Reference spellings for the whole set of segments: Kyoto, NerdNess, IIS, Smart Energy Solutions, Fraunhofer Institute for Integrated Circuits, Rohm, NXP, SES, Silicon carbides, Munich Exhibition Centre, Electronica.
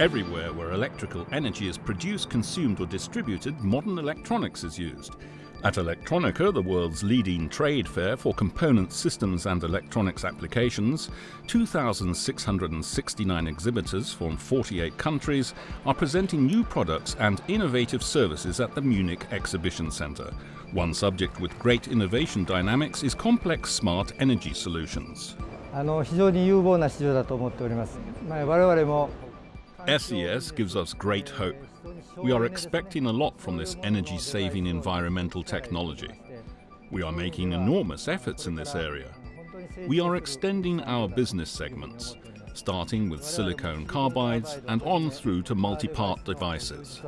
Everywhere where electrical energy is produced, consumed or distributed, modern electronics is used. At Electronica, the world's leading trade fair for component systems and electronics applications, 2,669 exhibitors from 48 countries are presenting new products and innovative services at the Munich Exhibition Centre. One subject with great innovation dynamics is complex smart energy solutions. SES gives us great hope. We are expecting a lot from this energy-saving environmental technology. We are making enormous efforts in this area. We are extending our business segments, starting with silicon carbides and on through to multi-part devices.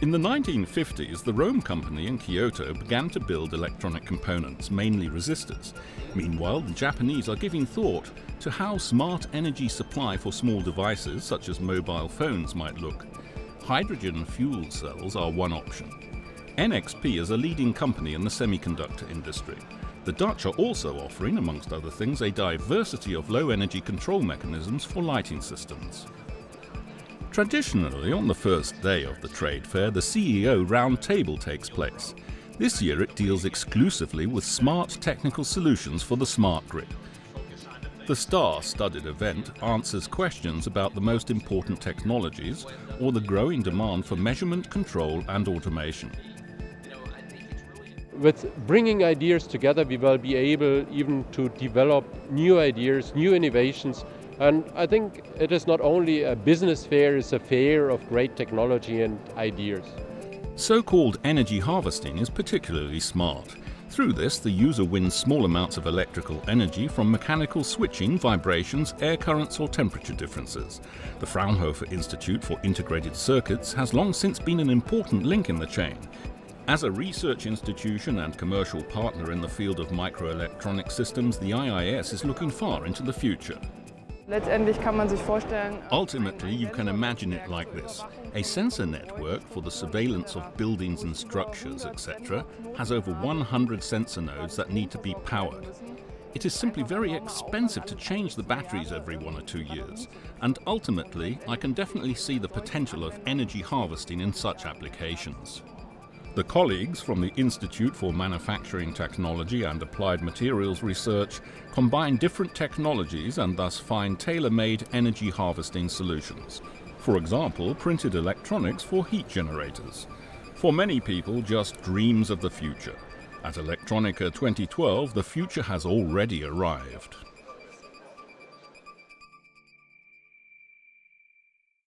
In the 1950s, the Rohm company in Kyoto began to build electronic components, mainly resistors. Meanwhile, the Japanese are giving thought to how smart energy supply for small devices, such as mobile phones, might look. Hydrogen fuel cells are one option. NXP is a leading company in the semiconductor industry. The Dutch are also offering, amongst other things, a diversity of low-energy control mechanisms for lighting systems. Traditionally, on the first day of the trade fair, the CEO roundtable takes place. This year it deals exclusively with smart technical solutions for the smart grid. The star-studded event answers questions about the most important technologies or the growing demand for measurement, control and automation. With bringing ideas together, we will be able even to develop new ideas, new innovations. And I think it is not only a business fair, it's a fair of great technology and ideas. So-called energy harvesting is particularly smart. Through this, the user wins small amounts of electrical energy from mechanical switching, vibrations, air currents or temperature differences. The Fraunhofer Institute for Integrated Circuits has long since been an important link in the chain. As a research institution and commercial partner in the field of microelectronic systems, the IIS is looking far into the future. Ultimately, you can imagine it like this. A sensor network for the surveillance of buildings and structures, etc., has over 100 sensor nodes that need to be powered. It is simply very expensive to change the batteries every 1 or 2 years. And ultimately, I can definitely see the potential of energy harvesting in such applications. The colleagues from the Institute for Manufacturing Technology and Applied Materials Research combine different technologies and thus find tailor-made energy harvesting solutions. For example, printed electronics for heat generators. For many people, just dreams of the future. At Electronica 2012, the future has already arrived.